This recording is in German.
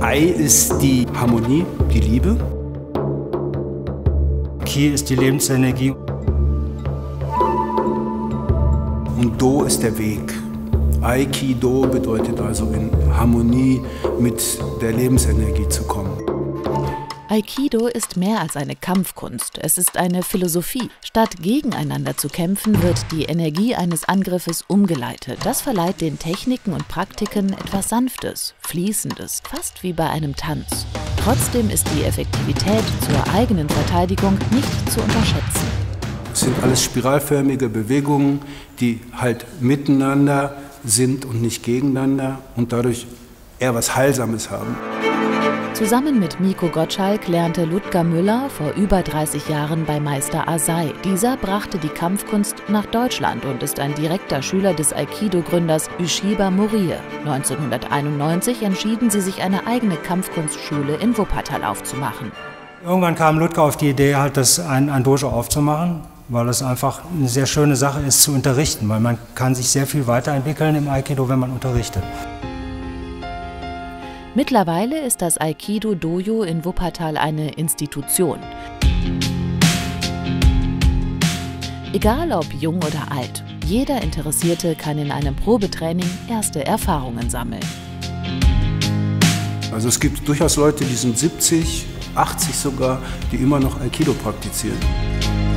Ai ist die Harmonie, die Liebe. Ki ist die Lebensenergie. Und Do ist der Weg. Aikido bedeutet also, in Harmonie mit der Lebensenergie zu kommen. Aikido ist mehr als eine Kampfkunst. Es ist eine Philosophie. Statt gegeneinander zu kämpfen, wird die Energie eines Angriffes umgeleitet. Das verleiht den Techniken und Praktiken etwas Sanftes, Fließendes, fast wie bei einem Tanz. Trotzdem ist die Effektivität zur eigenen Verteidigung nicht zu unterschätzen. Es sind alles spiralförmige Bewegungen, die halt miteinander sind und nicht gegeneinander und dadurch eher was Heilsames haben. Zusammen mit Miko Gottschalk lernte Ludger Müller vor über 30 Jahren bei Meister Asai. Dieser brachte die Kampfkunst nach Deutschland und ist ein direkter Schüler des Aikido-Gründers Ueshiba Morihei. 1991 entschieden sie sich, eine eigene Kampfkunstschule in Wuppertal aufzumachen. Irgendwann kam Ludger auf die Idee, halt das ein Dojo aufzumachen, weil es einfach eine sehr schöne Sache ist zu unterrichten, weil man kann sich sehr viel weiterentwickeln im Aikido, wenn man unterrichtet. Mittlerweile ist das Aikido-Dojo in Wuppertal eine Institution. Egal ob jung oder alt, jeder Interessierte kann in einem Probetraining erste Erfahrungen sammeln. Also es gibt durchaus Leute, die sind 70, 80 sogar, die immer noch Aikido praktizieren.